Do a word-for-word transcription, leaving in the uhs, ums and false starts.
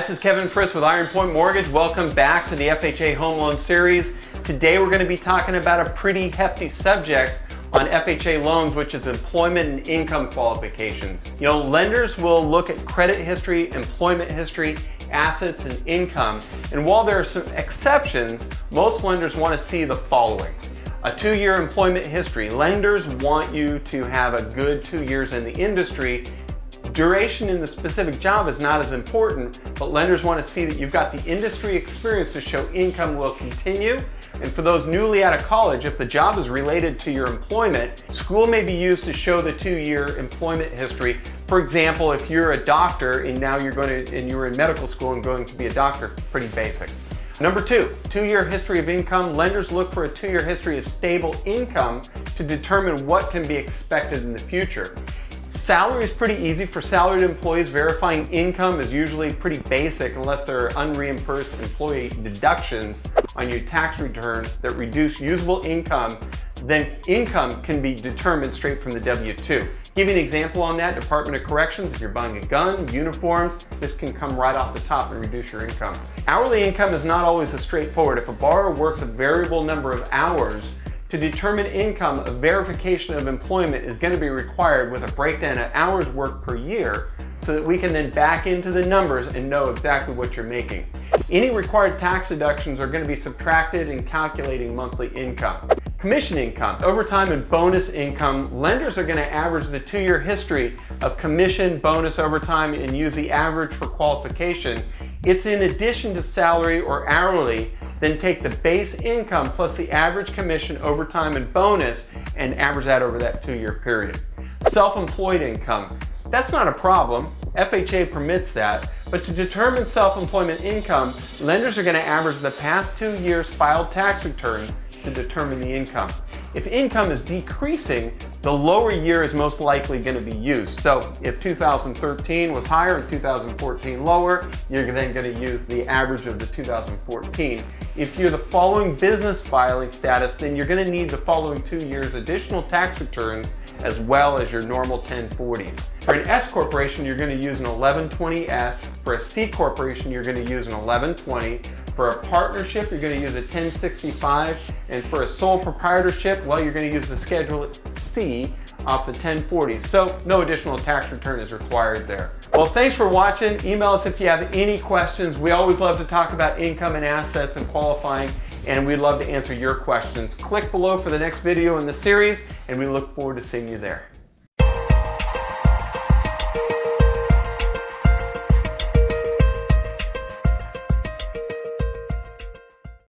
guys, this is Kevin Fritz with Iron Point Mortgage. Welcome back to the F H A Home Loan Series. Today we're going to be talking about a pretty hefty subject on F H A loans, which is employment and income qualifications. You know, lenders will look at credit history, employment history, assets, and income. And while there are some exceptions, most lenders want to see the following. A two-year employment history. Lenders want you to have a good two years in the industry. Duration in the specific job is not as important, but lenders want to see that you've got the industry experience to show income will continue. And for those newly out of college, if the job is related to your employment, school may be used to show the two-year employment history. For example, if you're a doctor and now you're going to, and you were in medical school and going to be a doctor, pretty basic. Number two, two-year history of income. Lenders look for a two-year history of stable income to determine what can be expected in the future. Salary is pretty easy for salaried employees. Verifying income is usually pretty basic unless there are unreimbursed employee deductions on your tax return that reduce usable income. Then income can be determined straight from the W two. Give you an example on that, Department of Corrections, if you're buying a gun, uniforms, this can come right off the top and reduce your income. Hourly income is not always as straightforward. If a borrower works a variable number of hours, to determine income, a verification of employment is going to be required with a breakdown of hours worked per year so that we can then back into the numbers and know exactly what you're making. Any required tax deductions are going to be subtracted in calculating monthly income. Commission income, overtime and bonus income. Lenders are going to average the two-year history of commission, bonus, overtime, and use the average for qualification. It's in addition to salary or hourly, then take the base income plus the average commission, overtime, and bonus and average that over that two-year period. Self-employed income, that's not a problem. F H A permits that, but to determine self-employment income, lenders are going to average the past two years' filed tax return to determine the income. If income is decreasing, the lower year is most likely going to be used. So if two thousand thirteen was higher and two thousand fourteen lower, you're then going to use the average of the two thousand fourteen. If you're the following business filing status, then you're going to need the following two years additional tax returns as well as your normal ten forties. For an S corporation, you're going to use an eleven twenty S. For a C corporation, you're going to use an eleven twenty. For a partnership, you're going to use a ten sixty-five. And for a sole proprietorship, well, you're going to use the Schedule C off the ten forty. So no additional tax return is required there. Well, thanks for watching. Email us if you have any questions. We always love to talk about income and assets and qualifying, and we'd love to answer your questions. Click below for the next video in the series, and we look forward to seeing you there.